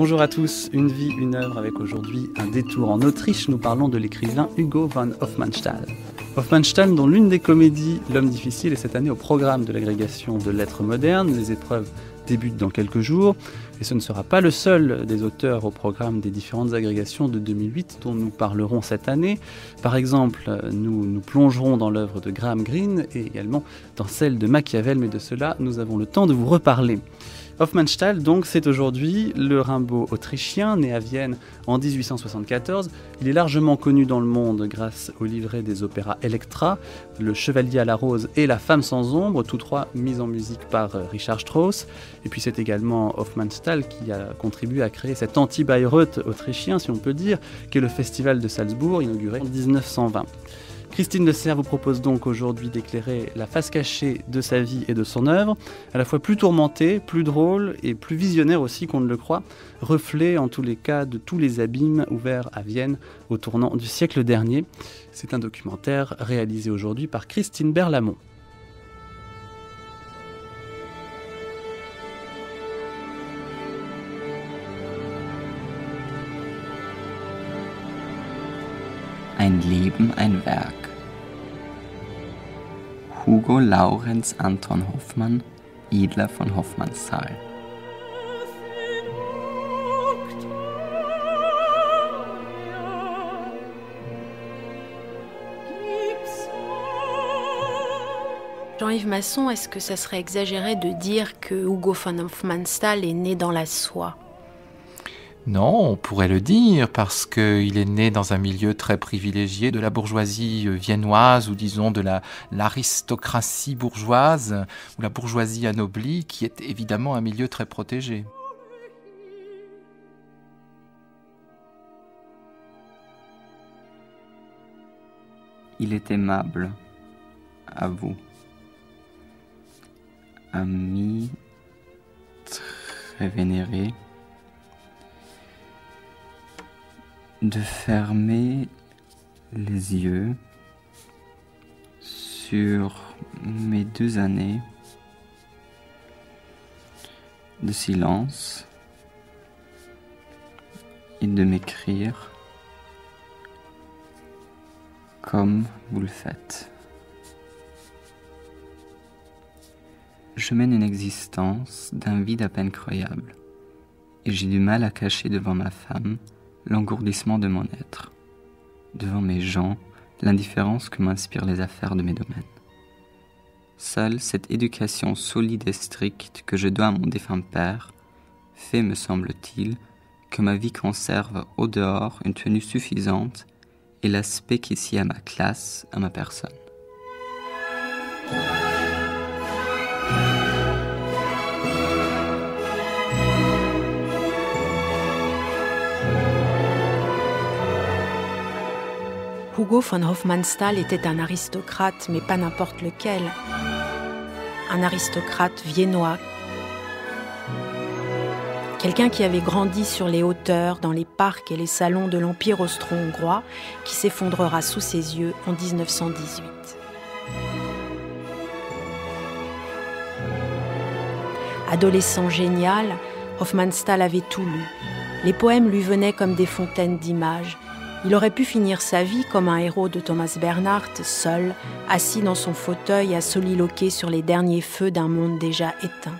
Bonjour à tous, une vie, une œuvre avec aujourd'hui un détour en Autriche. Nous parlons de l'écrivain Hugo von Hofmannsthal. Hofmannsthal dont l'une des comédies, L'Homme difficile, est cette année au programme de l'agrégation de lettres modernes. Les épreuves débutent dans quelques jours et ce ne sera pas le seul des auteurs au programme des différentes agrégations de 2008 dont nous parlerons cette année. Par exemple, nous plongerons dans l'œuvre de Graham Greene et également dans celle de Machiavel, mais de cela, nous avons le temps de vous reparler. Hofmannsthal, donc, c'est aujourd'hui le Rimbaud autrichien, né à Vienne en 1874. Il est largement connu dans le monde grâce au livret des opéras Elektra, Le Chevalier à la Rose et La Femme sans Ombre, tous trois mis en musique par Richard Strauss. Et puis c'est également Hofmannsthal qui a contribué à créer cet anti-Bayreuth autrichien, si on peut dire, qu'est le Festival de Salzbourg, inauguré en 1920. Christine Lecerf vous propose donc aujourd'hui d'éclairer la face cachée de sa vie et de son œuvre, à la fois plus tourmentée, plus drôle et plus visionnaire aussi qu'on ne le croit, reflet en tous les cas de tous les abîmes ouverts à Vienne au tournant du siècle dernier. C'est un documentaire réalisé aujourd'hui par Christine Berlamont. Ein Leben, ein Werk. Hugo Laurenz Anton Hoffmann, Idler von Hofmannsthal. Jean-Yves Masson, est-ce que ça serait exagéré de dire que Hugo von Hofmannsthal est né dans la soie ? Non, on pourrait le dire, parce qu'il est né dans un milieu très privilégié de la bourgeoisie viennoise, ou disons de l'aristocratie bourgeoise, ou la bourgeoisie anoblie, qui est évidemment un milieu très protégé. Il est aimable, à vous, ami, très vénéré, de fermer les yeux sur mes 2 années de silence et de m'écrire comme vous le faites. Je mène une existence d'un vide à peine croyable et j'ai du mal à cacher devant ma femme l'engourdissement de mon être, devant mes gens, l'indifférence que m'inspirent les affaires de mes domaines. Seule cette éducation solide et stricte que je dois à mon défunt père fait, me semble-t-il, que ma vie conserve au dehors une tenue suffisante et l'aspect qui sied à ma classe, à ma personne. Hugo von Hofmannsthal était un aristocrate, mais pas n'importe lequel. Un aristocrate viennois. Quelqu'un qui avait grandi sur les hauteurs, dans les parcs et les salons de l'Empire austro-hongrois, qui s'effondrera sous ses yeux en 1918. Adolescent génial, Hofmannsthal avait tout lu. Les poèmes lui venaient comme des fontaines d'images. Il aurait pu finir sa vie comme un héros de Thomas Bernhard, seul, assis dans son fauteuil à soliloquer sur les derniers feux d'un monde déjà éteint.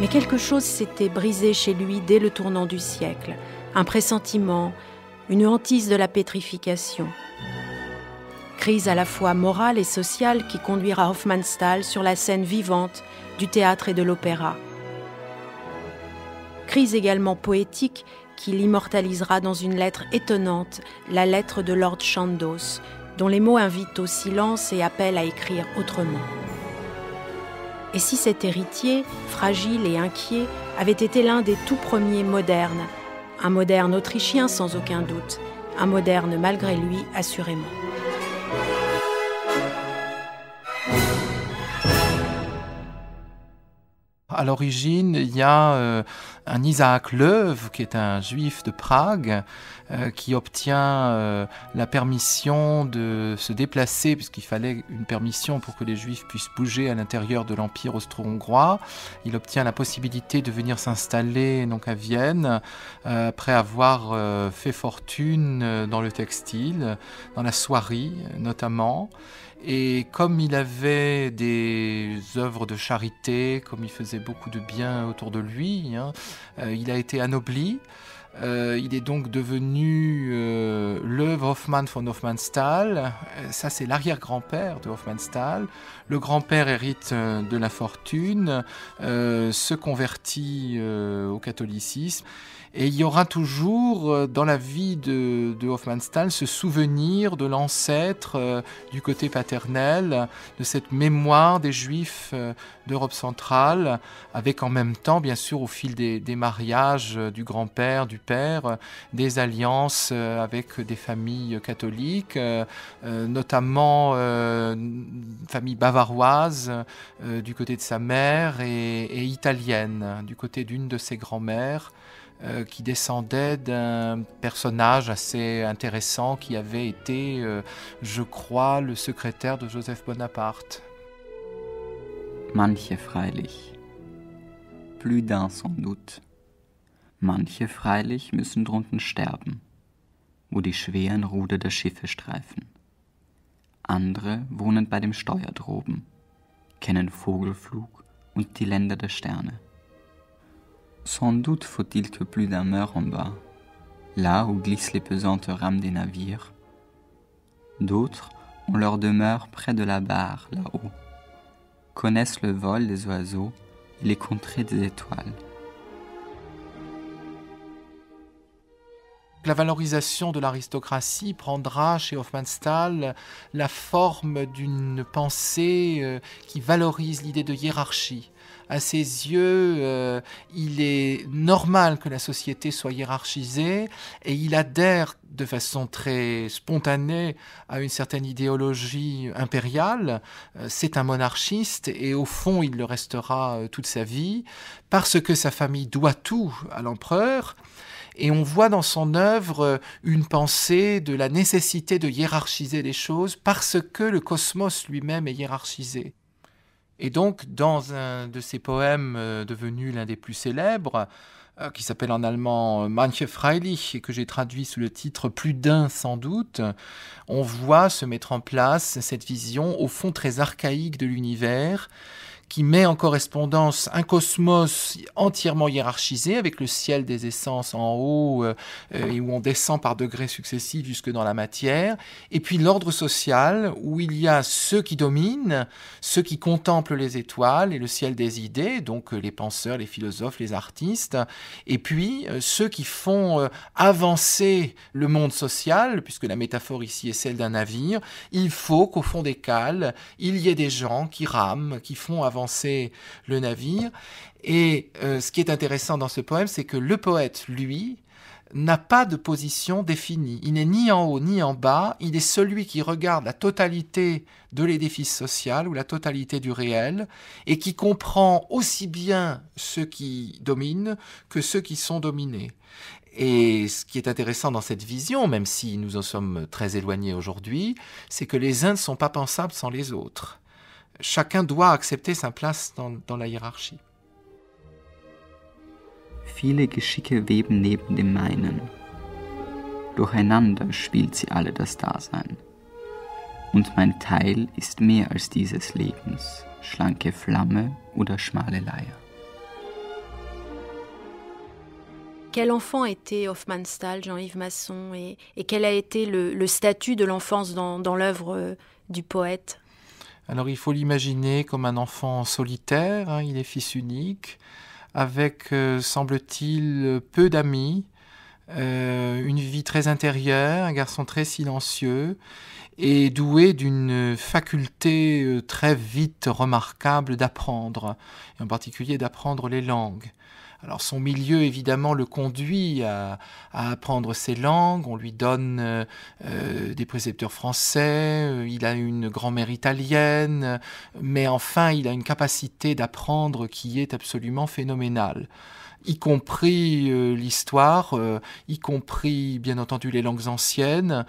Mais quelque chose s'était brisé chez lui dès le tournant du siècle. Un pressentiment, une hantise de la pétrification. Crise à la fois morale et sociale qui conduira Hofmannsthal sur la scène vivante du théâtre et de l'opéra. Crise également poétique qu'il immortalisera dans une lettre étonnante, la lettre de Lord Chandos, dont les mots invitent au silence et appellent à écrire autrement. Et si cet héritier, fragile et inquiet, avait été l'un des tout premiers modernes, un moderne autrichien sans aucun doute, un moderne malgré lui assurément. À l'origine, il y a un Isaac Löwe, qui est un juif de Prague, qui obtient la permission de se déplacer, puisqu'il fallait une permission pour que les juifs puissent bouger à l'intérieur de l'Empire austro-hongrois. Il obtient la possibilité de venir s'installer donc à Vienne, après avoir fait fortune dans le textile, dans la soierie notamment. Et comme il avait des œuvres de charité, comme il faisait beaucoup de bien autour de lui, hein, il a été anobli. Il est donc devenu le Hoffmann von Hofmannsthal. Ça, c'est l'arrière-grand-père de Hofmannsthal. Le grand-père hérite de la fortune, se convertit au catholicisme. Et il y aura toujours, dans la vie de Hofmannsthal, ce souvenir de l'ancêtre du côté paternel, de cette mémoire des Juifs d'Europe centrale, avec en même temps, bien sûr, au fil des mariages du grand-père, du père, des alliances avec des familles catholiques, notamment une famille bavaroise du côté de sa mère et italienne, du côté d'une de ses grands-mères, qui descendait d'un personnage assez intéressant qui avait été, je crois, le secrétaire de Joseph Bonaparte. Manche freilich, plus d'un sans doute, manche freilich müssen drunten sterben, wo die schweren Ruder der Schiffe streifen. Andere wohnen bei dem Steuer droben, kennen Vogelflug und die Länder der Sterne. Sans doute faut-il que plus d'un meure en bas, là où glissent les pesantes rames des navires. D'autres ont leur demeure près de la barre, là-haut, connaissent le vol des oiseaux et les contrées des étoiles. La valorisation de l'aristocratie prendra chez Hofmannsthal la forme d'une pensée qui valorise l'idée de hiérarchie. À ses yeux, il est normal que la société soit hiérarchisée et il adhère de façon très spontanée à une certaine idéologie impériale. C'est un monarchiste et au fond, il le restera toute sa vie parce que sa famille doit tout à l'empereur. Et on voit dans son œuvre une pensée de la nécessité de hiérarchiser les choses parce que le cosmos lui-même est hiérarchisé. Et donc, dans un de ses poèmes devenu l'un des plus célèbres, qui s'appelle en allemand « Manche freilich » et que j'ai traduit sous le titre « Plus d'un sans doute », on voit se mettre en place cette vision au fond très archaïque de l'univers, qui met en correspondance un cosmos entièrement hiérarchisé avec le ciel des essences en haut et où on descend par degrés successifs jusque dans la matière, et puis l'ordre social où il y a ceux qui dominent, ceux qui contemplent les étoiles et le ciel des idées, donc les penseurs, les philosophes, les artistes, et puis ceux qui font avancer le monde social, puisque la métaphore ici est celle d'un navire. Il faut qu'au fond des cales, il y ait des gens qui rament, qui font avancer le navire. Et ce qui est intéressant dans ce poème, c'est que le poète, lui, n'a pas de position définie. Il n'est ni en haut ni en bas. Il est celui qui regarde la totalité de l'édifice social ou la totalité du réel et qui comprend aussi bien ceux qui dominent que ceux qui sont dominés. Et ce qui est intéressant dans cette vision, même si nous en sommes très éloignés aujourd'hui, c'est que les uns ne sont pas pensables sans les autres. Chacun doit accepter sa place dans la Hierarchie. Viele Geschicke weben neben dem meinen. Durcheinander spielt sie alle das Dasein. Und mein Teil ist mehr als dieses Lebens, schlanke Flamme oder schmale Leier. Quel enfant était Hofmannsthal, Jean-Yves Masson, et quel a été le statut de l'enfance dans l'œuvre du poète ? Alors il faut l'imaginer comme un enfant solitaire, hein, il est fils unique, avec, semble-t-il, peu d'amis, une vie très intérieure, un garçon très silencieux et doué d'une faculté très vite remarquable d'apprendre, et en particulier d'apprendre les langues. Alors son milieu, évidemment, le conduit à apprendre ses langues. On lui donne des précepteurs français, il a une grand-mère italienne, mais enfin, il a une capacité d'apprendre qui est absolument phénoménale, y compris l'histoire, y compris, bien entendu, les langues anciennes.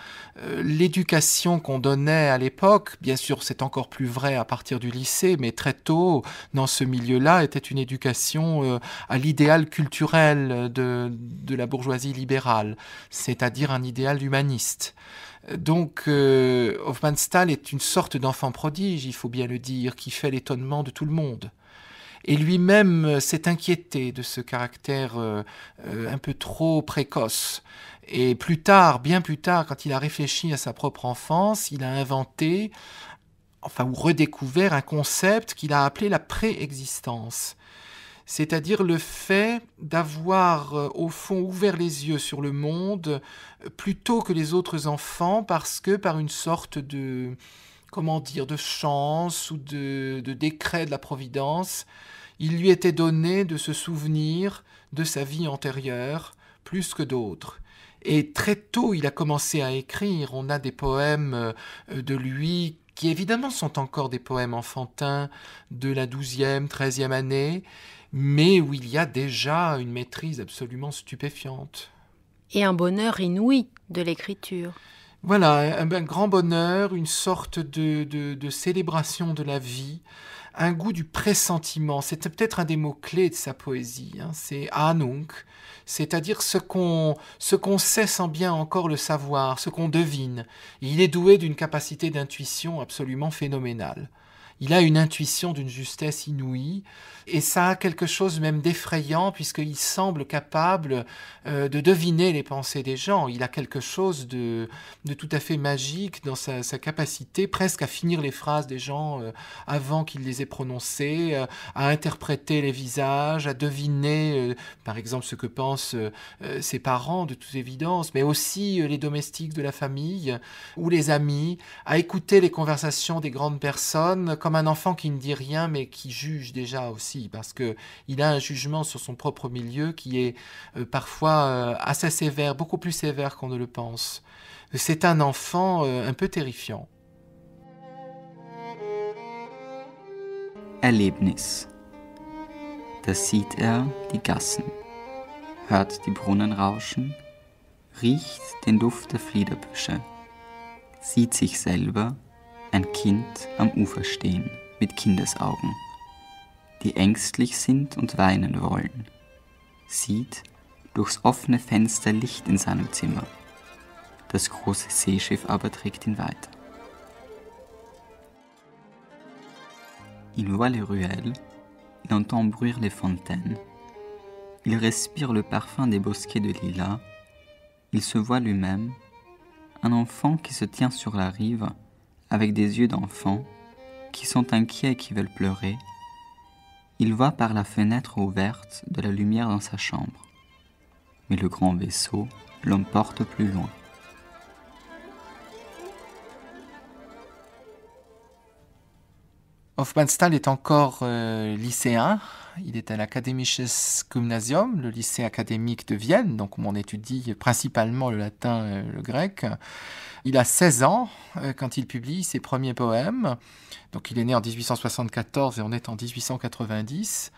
L'éducation qu'on donnait à l'époque, bien sûr, c'est encore plus vrai à partir du lycée, mais très tôt, dans ce milieu-là, était une éducation à l'idéal culturel de la bourgeoisie libérale, c'est-à-dire un idéal humaniste. Donc, Hofmannsthal est une sorte d'enfant prodige, il faut bien le dire, qui fait l'étonnement de tout le monde. Et lui-même s'est inquiété de ce caractère un peu trop précoce. Et plus tard, bien plus tard, quand il a réfléchi à sa propre enfance, il a inventé, enfin, ou redécouvert un concept qu'il a appelé la préexistence. C'est-à-dire le fait d'avoir, au fond, ouvert les yeux sur le monde plutôt que les autres enfants, parce que par une sorte de... comment dire, de chance ou de décret de la Providence, il lui était donné de se souvenir de sa vie antérieure plus que d'autres. Et très tôt, il a commencé à écrire. On a des poèmes de lui qui, évidemment, sont encore des poèmes enfantins de la 12e, 13e année, mais où il y a déjà une maîtrise absolument stupéfiante. Et un bonheur inouï de l'écriture. Voilà, un grand bonheur, une sorte de célébration de la vie, un goût du pressentiment. C'est peut-être un des mots-clés de sa poésie, hein. C'est « Ahnung », c'est-à-dire ce qu'on sait sans bien encore le savoir, ce qu'on devine. Et il est doué d'une capacité d'intuition absolument phénoménale. Il a une intuition d'une justesse inouïe, et ça a quelque chose même d'effrayant, puisqu'il semble capable de deviner les pensées des gens. Il a quelque chose de tout à fait magique dans sa capacité presque à finir les phrases des gens avant qu'ils les aient prononcées, à interpréter les visages, à deviner, par exemple, ce que pensent ses parents, de toute évidence, mais aussi les domestiques de la famille ou les amis, à écouter les conversations des grandes personnes, comme un enfant qui ne dit rien mais qui juge déjà aussi, parce qu'il a un jugement sur son propre milieu qui est parfois assez sévère, beaucoup plus sévère qu'on ne le pense. C'est un enfant un peu terrifiant. Erlebnis. Da sieht die Gassen, hört die Brunnen rauschen, riecht den Duft der Fliederbüsche, sieht sich selber, ein Kind am Ufer stehen, mit Kindesaugen, die ängstlich sind und weinen wollen, sieht durchs offene Fenster Licht in seinem Zimmer. Das große Seeschiff aber trägt ihn weiter. Il voit les ruelles, il entend bruire les fontaines, il respire le parfum des bosquets de lilas, il se voit lui-même, un enfant qui se tient sur la rive, avec des yeux d'enfant, qui sont inquiets et qui veulent pleurer. Il voit par la fenêtre ouverte de la lumière dans sa chambre. Mais le grand vaisseau l'emporte plus loin. Hofmannsthal est encore lycéen. Il est à l'Akademisches Gymnasium, le lycée académique de Vienne, donc où on étudie principalement le latin et le grec. Il a 16 ans quand il publie ses premiers poèmes. Donc il est né en 1874 et on est en 1890.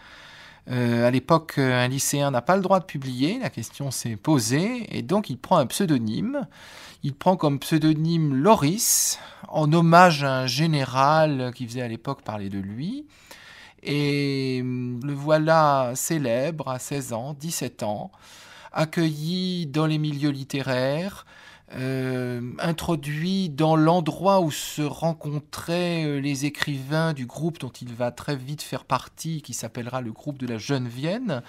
À l'époque, un lycéen n'a pas le droit de publier, la question s'est posée, et donc il prend un pseudonyme. Il prend comme pseudonyme Loris, en hommage à un général qui faisait à l'époque parler de lui. Et le voilà célèbre à 16 ans, 17 ans, accueilli dans les milieux littéraires, introduit dans l'endroit où se rencontraient les écrivains du groupe dont il va très vite faire partie, qui s'appellera le groupe de la Jeune Vienne.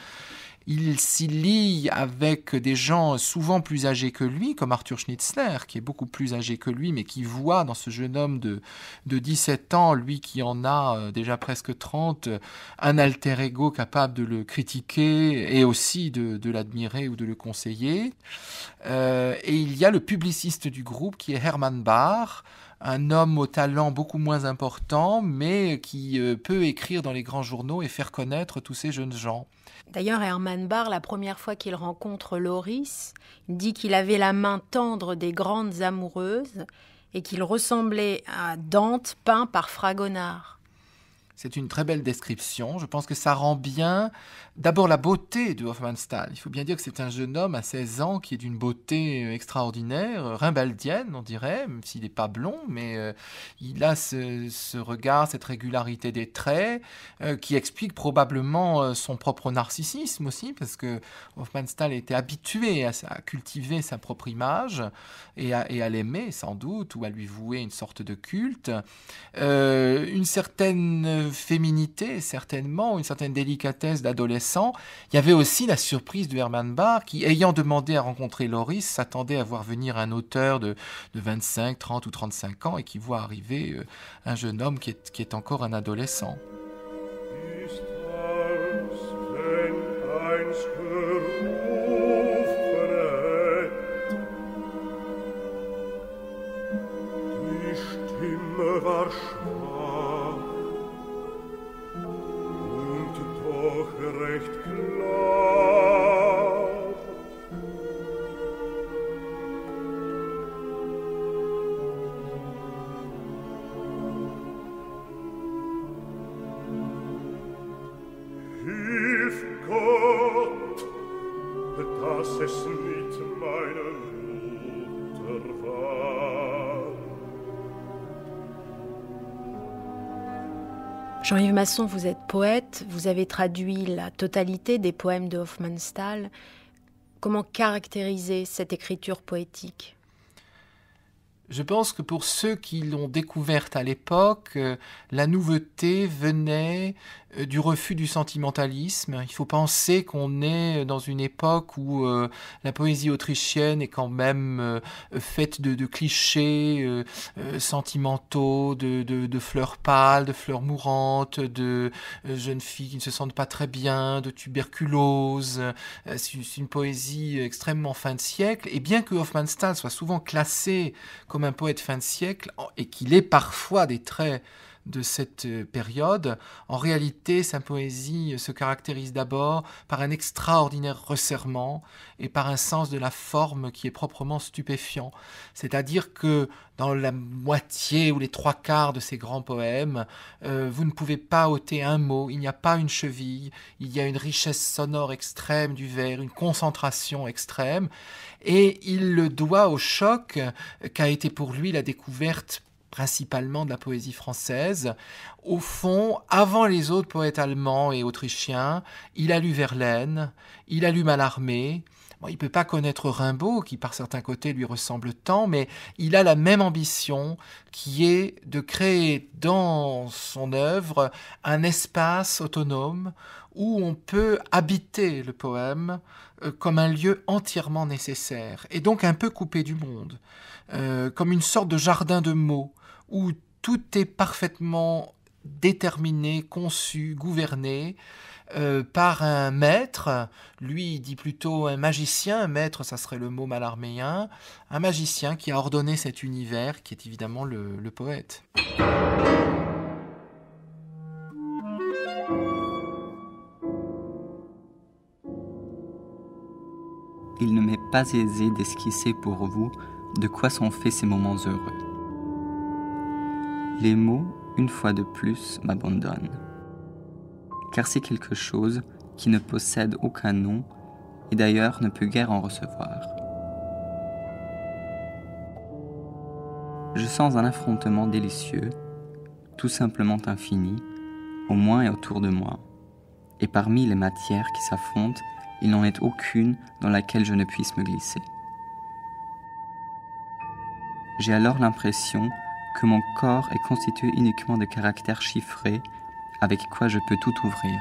il s'y lie avec des gens souvent plus âgés que lui, comme Arthur Schnitzler, qui est beaucoup plus âgé que lui, mais qui voit dans ce jeune homme de 17 ans, lui qui en a déjà presque 30, un alter ego capable de le critiquer et aussi de l'admirer ou de le conseiller. Et il y a le publiciste du groupe qui est Hermann Bahr, un homme au talent beaucoup moins important, mais qui peut écrire dans les grands journaux et faire connaître tous ces jeunes gens. D'ailleurs, Hermann Bahr, la première fois qu'il rencontre Loris, dit qu'il avait la main tendre des grandes amoureuses et qu'il ressemblait à Dante peint par Fragonard. C'est une très belle description. Je pense que ça rend bien d'abord la beauté de Hofmannsthal. Il faut bien dire que c'est un jeune homme à 16 ans qui est d'une beauté extraordinaire, rimbaldienne, on dirait, même s'il n'est pas blond, mais il a ce regard, cette régularité des traits qui explique probablement son propre narcissisme aussi, parce que Hofmannsthal était habitué à cultiver sa propre image et à l'aimer sans doute, ou à lui vouer une sorte de culte. Une certaine féminité, certainement, une certaine délicatesse d'adolescent. Il y avait aussi la surprise de Hermann Bahr qui, ayant demandé à rencontrer Loris, s'attendait à voir venir un auteur de 25, 30 ou 35 ans et qui voit arriver un jeune homme qui est encore un adolescent. Jean-Yves Masson, vous êtes poète, vous avez traduit la totalité des poèmes de Hofmannsthal. Comment caractériser cette écriture poétique ? Je pense que pour ceux qui l'ont découverte à l'époque, la nouveauté venait du refus du sentimentalisme. Il faut penser qu'on est dans une époque où la poésie autrichienne est quand même faite de clichés sentimentaux, de fleurs pâles, de fleurs mourantes, de jeunes filles qui ne se sentent pas très bien, de tuberculose. C'est une poésie extrêmement fin de siècle. Et bien que Hofmannsthal soit souvent classé comme un poète fin de siècle, et qu'il ait parfois des traits de cette période, en réalité, sa poésie se caractérise d'abord par un extraordinaire resserrement et par un sens de la forme qui est proprement stupéfiant. C'est-à-dire que dans la moitié ou les trois quarts de ces grands poèmes, vous ne pouvez pas ôter un mot, il n'y a pas une cheville, il y a une richesse sonore extrême du vers, une concentration extrême, et il le doit au choc qu'a été pour lui la découverte principalement de la poésie française. Au fond, avant les autres poètes allemands et autrichiens, il a lu Verlaine, il a lu Mallarmé. Bon, il ne peut pas connaître Rimbaud, qui par certains côtés lui ressemble tant, mais il a la même ambition qui est de créer dans son œuvre un espace autonome où on peut habiter le poème comme un lieu entièrement nécessaire, et donc un peu coupé du monde, comme une sorte de jardin de mots, où tout est parfaitement déterminé, conçu, gouverné, par un maître. Lui il dit plutôt un magicien, un maître ça serait le mot mallarméen, un magicien qui a ordonné cet univers qui est évidemment le poète. Il ne m'est pas aisé d'esquisser pour vous de quoi sont faits ces moments heureux. Les mots, une fois de plus, m'abandonnent. Car c'est quelque chose qui ne possède aucun nom et d'ailleurs ne peut guère en recevoir. Je sens un affrontement délicieux, tout simplement infini, au moins et autour de moi. Et parmi les matières qui s'affrontent, il n'en est aucune dans laquelle je ne puisse me glisser. J'ai alors l'impression que mon corps est constitué uniquement de caractères chiffrés avec quoi je peux tout ouvrir.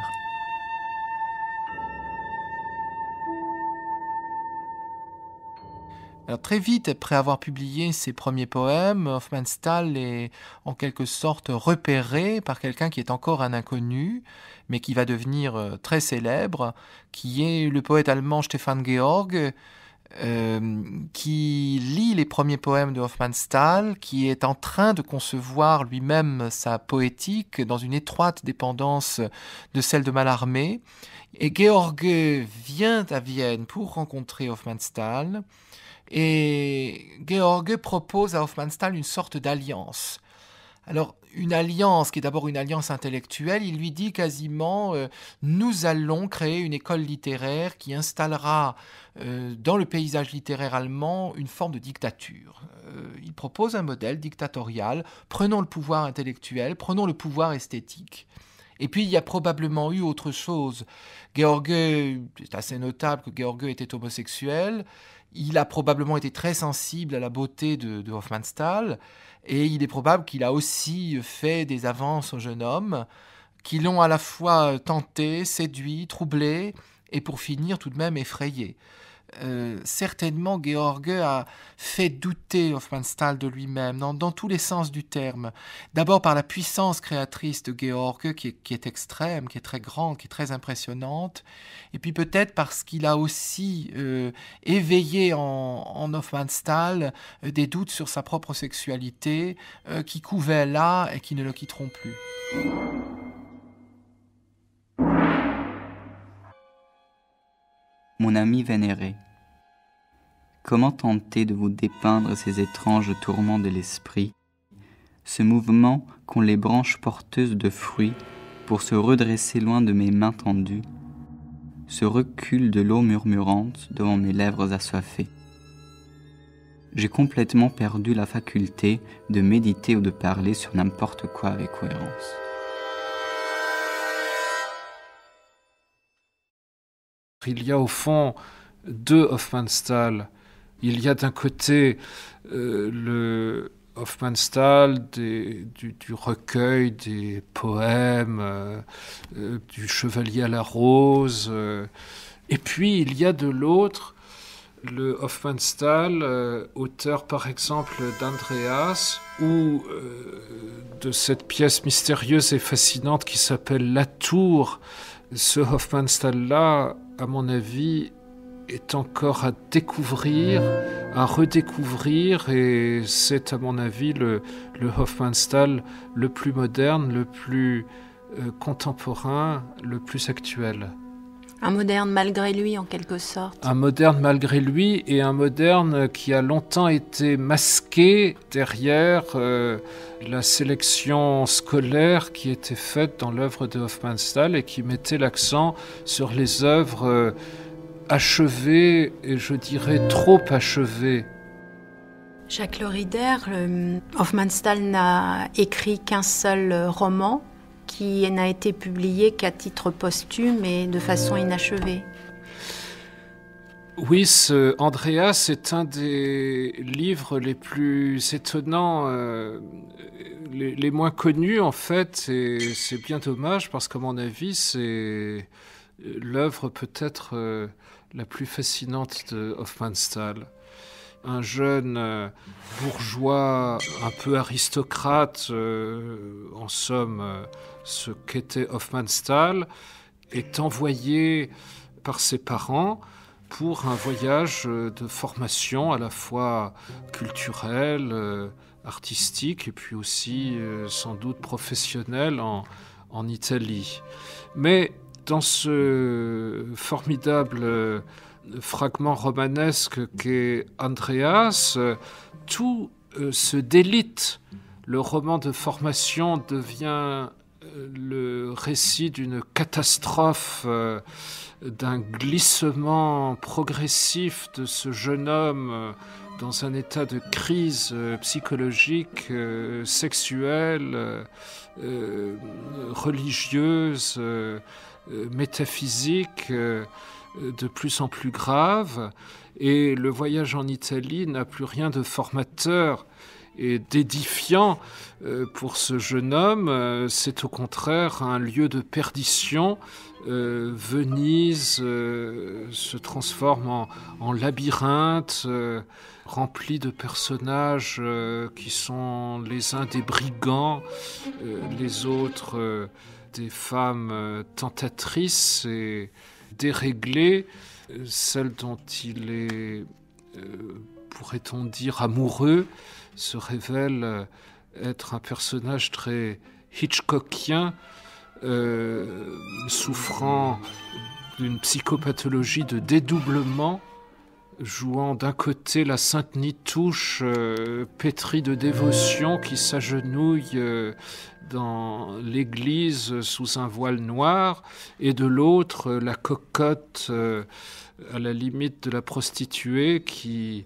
Alors, très vite, après avoir publié ses premiers poèmes, Hofmannsthal est en quelque sorte repéré par quelqu'un qui est encore un inconnu, mais qui va devenir très célèbre, qui est le poète allemand Stefan Georg, qui lit les premiers poèmes de Hofmannsthal, qui est en train de concevoir lui-même sa poétique dans une étroite dépendance de celle de Mallarmé. Et Georg vient à Vienne pour rencontrer Hofmannsthal, et Georg propose à Hofmannsthal une sorte d'alliance. Alors, une alliance qui est d'abord une alliance intellectuelle, il lui dit quasiment « Nous allons créer une école littéraire qui installera dans le paysage littéraire allemand une forme de dictature. » Il propose un modèle dictatorial, prenons le pouvoir intellectuel, prenons le pouvoir esthétique. Et puis, il y a probablement eu autre chose. Georg, c'est assez notable que Georg était homosexuel. Il a probablement été très sensible à la beauté de Hofmannsthal. Et il est probable qu'il a aussi fait des avances au jeune homme qui l'ont à la fois tenté, séduit, troublé et pour finir tout de même effrayé. Certainement, Georg a fait douter Hofmannsthal de lui-même, dans tous les sens du terme. D'abord par la puissance créatrice de Georg, qui est extrême, qui est très grande, qui est très impressionnante, et puis peut-être parce qu'il a aussi éveillé en Hofmannsthal des doutes sur sa propre sexualité, qui couvaient là et qui ne le quitteront plus. Mon ami vénéré, comment tenter de vous dépeindre ces étranges tourments de l'esprit, ce mouvement qu'ont les branches porteuses de fruits pour se redresser loin de mes mains tendues, ce recul de l'eau murmurante devant mes lèvres assoiffées. J'ai complètement perdu la faculté de méditer ou de parler sur n'importe quoi avec cohérence. Il y a au fond deux Hofmannsthal. Il y a d'un côté le Hofmannsthal du recueil des poèmes, du Chevalier à la Rose. Et puis il y a de l'autre le Hofmannsthal, auteur par exemple d'Andreas ou de cette pièce mystérieuse et fascinante qui s'appelle La Tour. Ce Hofmannsthal-là, à mon avis, est encore à découvrir, à redécouvrir, et c'est, à mon avis, le Hofmannsthal le plus moderne, le plus contemporain, le plus actuel. Un moderne malgré lui, en quelque sorte. Un moderne malgré lui, et un moderne qui a longtemps été masqué derrière la sélection scolaire qui était faite dans l'œuvre de Hofmannsthal et qui mettait l'accent sur les œuvres achevées, et je dirais trop achevées. Jacques Le Rider, Hofmannsthal n'a écrit qu'un seul roman, qui n'a été publié qu'à titre posthume et de façon inachevée. Oui, ce Andreas est un des livres les plus étonnants, les moins connus en fait, et c'est bien dommage parce qu'à mon avis, c'est l'œuvre peut-être la plus fascinante de Hofmannsthal. Un jeune bourgeois, un peu aristocrate, en somme, ce qu'était Hofmannsthal, est envoyé par ses parents pour un voyage de formation à la fois culturelle, artistique et puis aussi sans doute professionnelle en Italie. Mais dans ce formidable fragment romanesque qu'est Andreas, tout se délite. Le roman de formation devient le récit d'une catastrophe, d'un glissement progressif de ce jeune homme dans un état de crise psychologique, sexuelle, religieuse, métaphysique, de plus en plus grave, et le voyage en Italie n'a plus rien de formateur. et d'édifiant pour ce jeune homme. C'est au contraire un lieu de perdition. Venise se transforme en labyrinthe rempli de personnages qui sont les uns des brigands, les autres des femmes tentatrices et déréglées, celles dont il est, pourrait-on dire, amoureux, se révèle être un personnage très hitchcockien, souffrant d'une psychopathologie de dédoublement, jouant d'un côté la sainte Nitouche, pétrie de dévotion, qui s'agenouille dans l'église sous un voile noir, et de l'autre la cocotte à la limite de la prostituée qui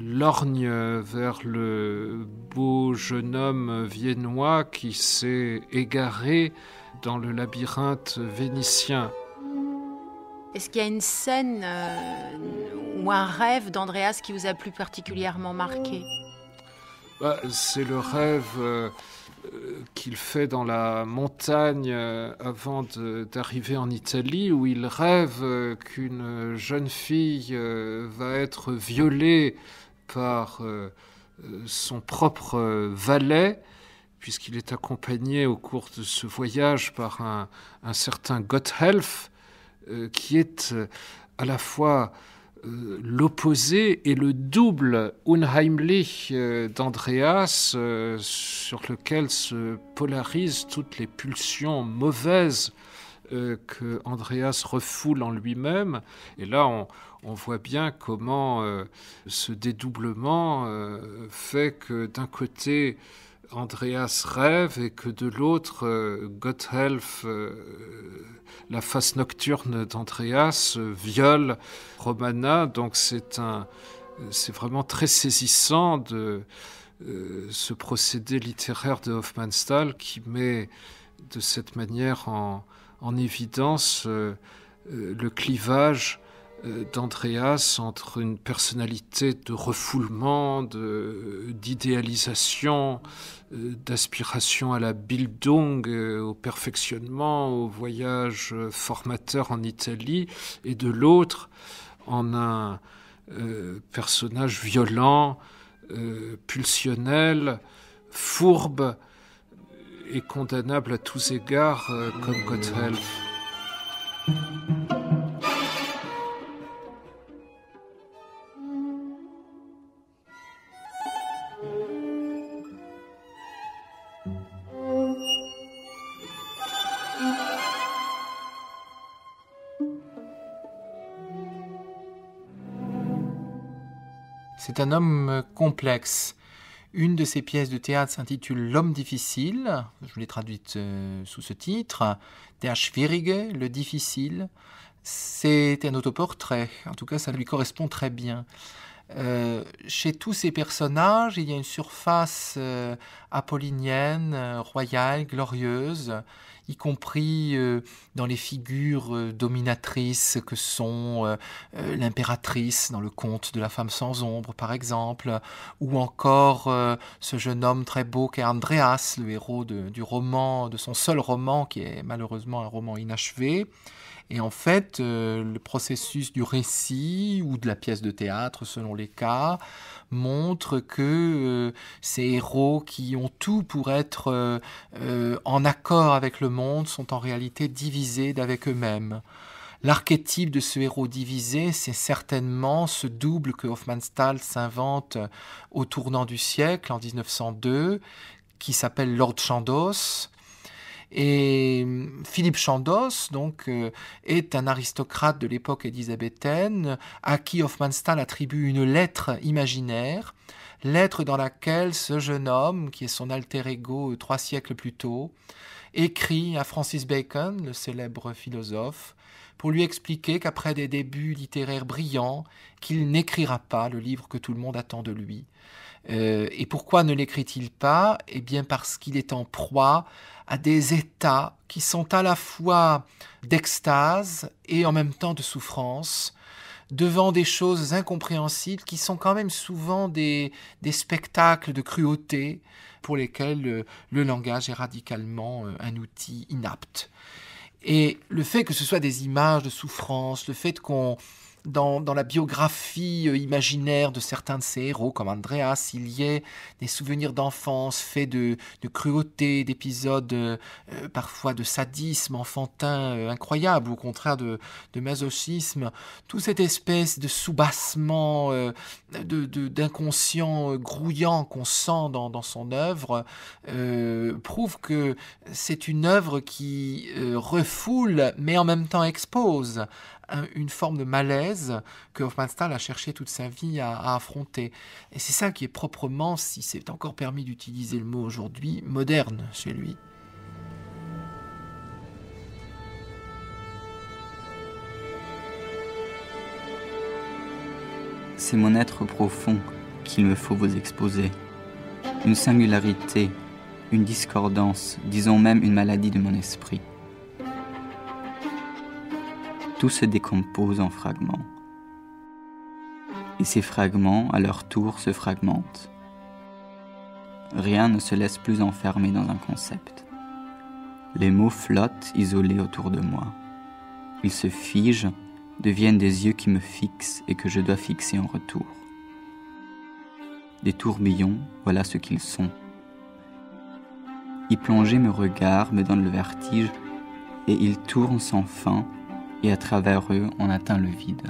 lorgne vers le beau jeune homme viennois qui s'est égaré dans le labyrinthe vénitien. Est-ce qu'il y a une scène ou un rêve d'Andreas qui vous a plus particulièrement marqué? C'est le rêve qu'il fait dans la montagne avant d'arriver en Italie, où il rêve qu'une jeune fille va être violée par son propre valet, puisqu'il est accompagné au cours de ce voyage par un certain Gotthelf, qui est à la fois l'opposé et le double unheimlich d'Andreas, sur lequel se polarisent toutes les pulsions mauvaises que Andreas refoule en lui-même. Et là, on voit bien comment ce dédoublement fait que d'un côté, Andreas rêve et que de l'autre, Gotthelf, la face nocturne d'Andreas, viole Romana. Donc c'est vraiment très saisissant de ce procédé littéraire de Hofmannsthal qui met de cette manière en évidence le clivage d'Andreas entre une personnalité de refoulement, d'idéalisation, d'aspiration à la Bildung, au perfectionnement, au voyage formateur en Italie, et de l'autre en un personnage violent, pulsionnel, fourbe et condamnable à tous égards comme Gotthelf. C'est un homme complexe. Une de ses pièces de théâtre s'intitule « L'Homme difficile », je l'ai traduite sous ce titre, « Der Schwierige », le difficile. C'est un autoportrait, en tout cas ça lui correspond très bien. Chez tous ces personnages, il y a une surface apollinienne, royale, glorieuse, y compris dans les figures dominatrices que sont l'impératrice dans le conte de La Femme sans Ombre, par exemple, ou encore ce jeune homme très beau qu'est Andreas, le héros du roman, de son seul roman, qui est malheureusement un roman inachevé. Et en fait, le processus du récit ou de la pièce de théâtre, selon les cas, montre que ces héros qui ont tout pour être en accord avec le monde sont en réalité divisés d'avec eux-mêmes. L'archétype de ce héros divisé, c'est certainement ce double que Hofmannsthal s'invente au tournant du siècle, en 1902, qui s'appelle Lord Chandos. Et Philippe Chandos, donc, est un aristocrate de l'époque élisabéthaine à qui Hofmannsthal attribue une lettre imaginaire, lettre dans laquelle ce jeune homme, qui est son alter ego 3 siècles plus tôt, écrit à Francis Bacon, le célèbre philosophe, pour lui expliquer qu'après des débuts littéraires brillants, qu'il n'écrira pas le livre que tout le monde attend de lui. Et pourquoi ne l'écrit-il pas? Eh bien parce qu'il est en proie à des états qui sont à la fois d'extase et en même temps de souffrance, devant des choses incompréhensibles qui sont quand même souvent des spectacles de cruauté pour lesquels le langage est radicalement un outil inapte. Et le fait que ce soit des images de souffrance, le fait qu'on, dans la biographie imaginaire de certains de ces héros, comme Andreas, il y ait des souvenirs d'enfance faits de cruauté, d'épisodes parfois de sadisme enfantin incroyable, ou au contraire de masochisme, toute cette espèce de soubassement, d'inconscient grouillant qu'on sent dans son œuvre, prouve que c'est une œuvre qui refoule, mais en même temps expose une forme de malaise que Hofmannsthal a cherché toute sa vie à affronter. Et c'est ça qui est proprement, si c'est encore permis d'utiliser le mot aujourd'hui, moderne chez lui. C'est mon être profond qu'il me faut vous exposer. Une singularité, une discordance, disons même une maladie de mon esprit. Tout se décompose en fragments. Et ces fragments, à leur tour, se fragmentent. Rien ne se laisse plus enfermer dans un concept. Les mots flottent isolés autour de moi. Ils se figent, deviennent des yeux qui me fixent et que je dois fixer en retour. Des tourbillons, voilà ce qu'ils sont. Y plonger mes regards me donne le vertige et ils tournent sans fin. Et à travers eux, on atteint le vide.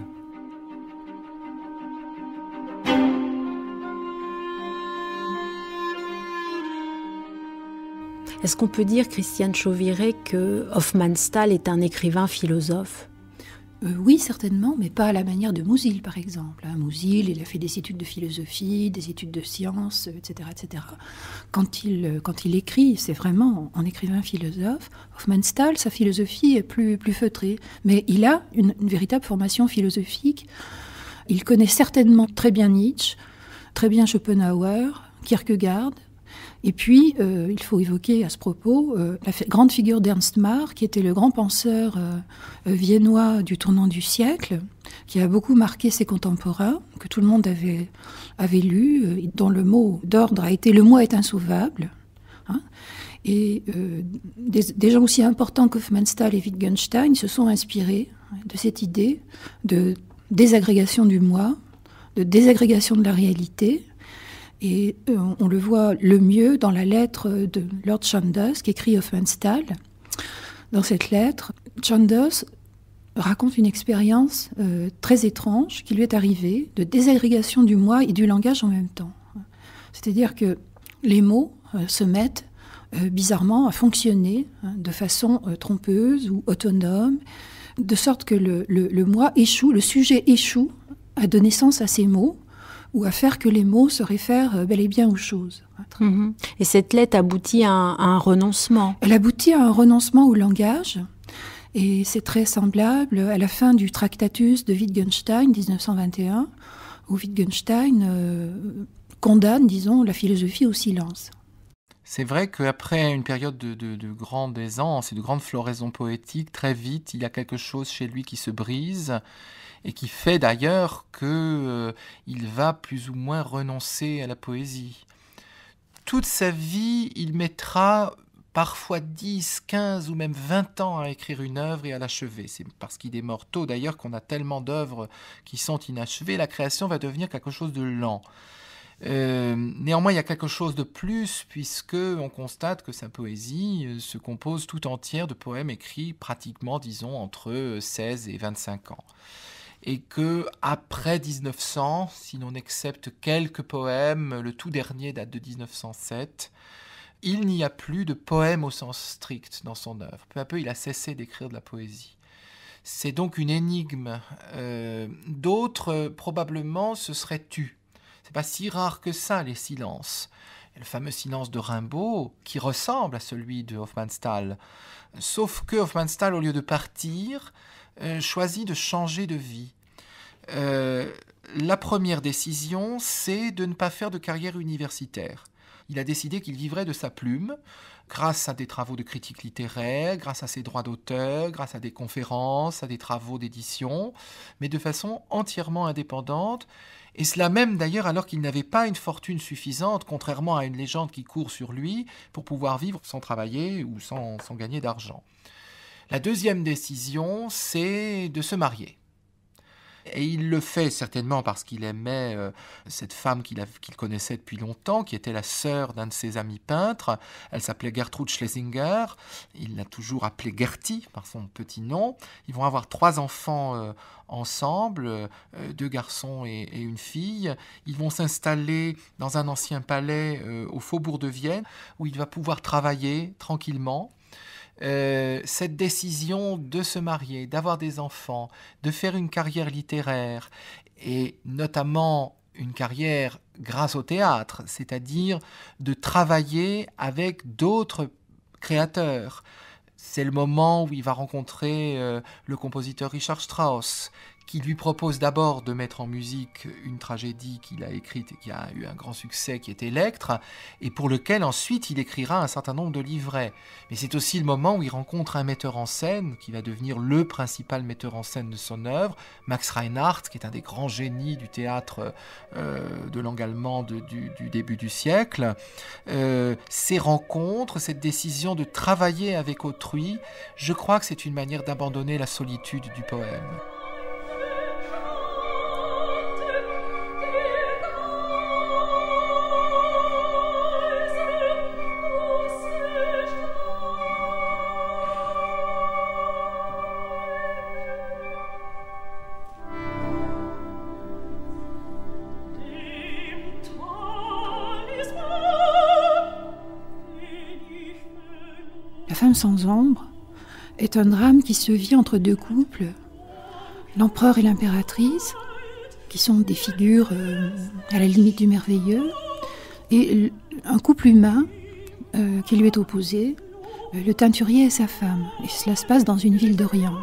Est-ce qu'on peut dire, Christiane Chauviré, que Hofmannsthal est un écrivain philosophe ? Oui, certainement, mais pas à la manière de Musil, par exemple. Musil, il a fait des études de philosophie, des études de sciences, etc., etc. Quand il écrit, c'est vraiment en écrivain philosophe. Hofmannsthal, sa philosophie est plus feutrée, mais il a une véritable formation philosophique. Il connaît certainement très bien Nietzsche, très bien Schopenhauer, Kierkegaard. Et puis, il faut évoquer à ce propos la grande figure d'Ernst Mach, qui était le grand penseur viennois du tournant du siècle, qui a beaucoup marqué ses contemporains, que tout le monde avait lu, dont le mot d'ordre a été « le moi est insauvable ». Hein, et des gens aussi importants qu'Hofmannsthal et Wittgenstein se sont inspirés de cette idée de désagrégation du moi, de désagrégation de la réalité. Et on le voit le mieux dans la lettre de Lord Chandos qu'écrit Hofmannsthal. Dans cette lettre, Chandos raconte une expérience très étrange qui lui est arrivée de désagrégation du moi et du langage en même temps. C'est-à-dire que les mots se mettent bizarrement à fonctionner de façon trompeuse ou autonome, de sorte que le moi échoue, le sujet échoue à donner sens à ces mots, ou à faire que les mots se réfèrent bel et bien aux choses. Mmh. Et cette lettre aboutit à un renoncement. Elle aboutit à un renoncement au langage, et c'est très semblable à la fin du Tractatus de Wittgenstein, 1921, où Wittgenstein condamne, disons, la philosophie au silence. C'est vrai qu'après une période de grande aisance et de grande floraison poétique, très vite, il y a quelque chose chez lui qui se brise, et qui fait d'ailleurs qu'il va plus ou moins renoncer à la poésie. Toute sa vie, il mettra parfois 10, 15 ou même 20 ans à écrire une œuvre et à l'achever. C'est parce qu'il est mort tôt d'ailleurs qu'on a tellement d'œuvres qui sont inachevées, la création va devenir quelque chose de lent. Néanmoins, il y a quelque chose de plus, puisque on constate que sa poésie se compose tout entière de poèmes écrits pratiquement, disons, entre 16 et 25 ans. Et que après 1900, si l'on accepte quelques poèmes, le tout dernier date de 1907, il n'y a plus de poèmes au sens strict dans son œuvre. Peu à peu, il a cessé d'écrire de la poésie. C'est donc une énigme. D'autres, probablement, se seraient tus. C'est pas si rare que ça, les silences. Et le fameux silence de Rimbaud, qui ressemble à celui de Hofmannsthal. Sauf que Hofmannsthal, au lieu de partir, choisit de changer de vie. La première décision, c'est de ne pas faire de carrière universitaire. il a décidé qu'il vivrait de sa plume grâce à des travaux de critique littéraire, grâce à ses droits d'auteur, grâce à des conférences, à des travaux d'édition, mais de façon entièrement indépendante. Et cela même d'ailleurs alors qu'il n'avait pas une fortune suffisante, contrairement à une légende qui court sur lui, pour pouvoir vivre sans travailler ou sans gagner d'argent. La deuxième décision, c'est de se marier. Et il le fait certainement parce qu'il aimait cette femme qu'il connaissait depuis longtemps, qui était la sœur d'un de ses amis peintres. Elle s'appelait Gertrude Schlesinger. Il l'a toujours appelée Gertie par son petit nom. Ils vont avoir 3 enfants ensemble, 2 garçons et une fille. Ils vont s'installer dans un ancien palais au faubourg de Vienne, où il va pouvoir travailler tranquillement. Cette décision de se marier, d'avoir des enfants, de faire une carrière littéraire, et notamment une carrière grâce au théâtre, c'est-à-dire de travailler avec d'autres créateurs. C'est le moment où il va rencontrer le compositeur Richard Strauss, qui lui propose d'abord de mettre en musique une tragédie qu'il a écrite et qui a eu un grand succès, qui est Elektra, et pour lequel ensuite il écrira un certain nombre de livrets. Mais c'est aussi le moment où il rencontre un metteur en scène, qui va devenir le principal metteur en scène de son œuvre, Max Reinhardt, qui est un des grands génies du théâtre de langue allemande du début du siècle. Ces rencontres, cette décision de travailler avec autrui, je crois que c'est une manière d'abandonner la solitude du poème. La femme sans ombre est un drame qui se vit entre 2 couples, l'empereur et l'impératrice, qui sont des figures à la limite du merveilleux, et un couple humain qui lui est opposé, le teinturier et sa femme. Et cela se passe dans une ville d'Orient.